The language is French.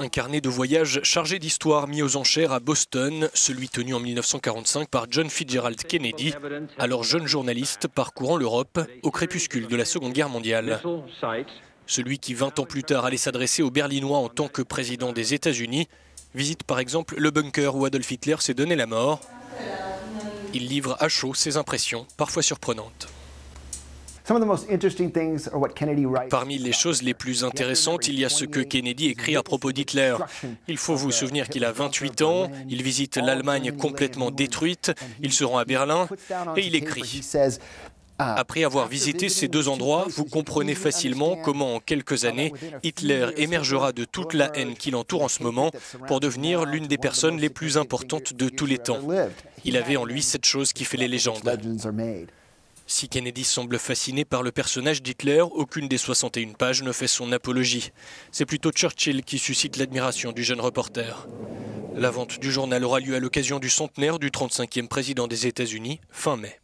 Un carnet de voyage chargé d'histoire mis aux enchères à Boston, celui tenu en 1945 par John Fitzgerald Kennedy, alors jeune journaliste parcourant l'Europe au crépuscule de la Seconde Guerre mondiale. Celui qui, 20 ans plus tard, allait s'adresser aux Berlinois en tant que président des États-Unis, visite par exemple le bunker où Adolf Hitler s'est donné la mort. Il livre à chaud ses impressions, parfois surprenantes. Parmi les choses les plus intéressantes, il y a ce que Kennedy écrit à propos d'Hitler. Il faut vous souvenir qu'il a 28 ans, il visite l'Allemagne complètement détruite, il se rend à Berlin et il écrit. Après avoir visité ces deux endroits, vous comprenez facilement comment, en quelques années, Hitler émergera de toute la haine qui l'entoure en ce moment pour devenir l'une des personnes les plus importantes de tous les temps. Il avait en lui cette chose qui fait les légendes. Si Kennedy semble fasciné par le personnage d'Hitler, aucune des 61 pages ne fait son apologie. C'est plutôt Churchill qui suscite l'admiration du jeune reporter. La vente du journal aura lieu à l'occasion du centenaire du 35e président des États-Unis, fin mai.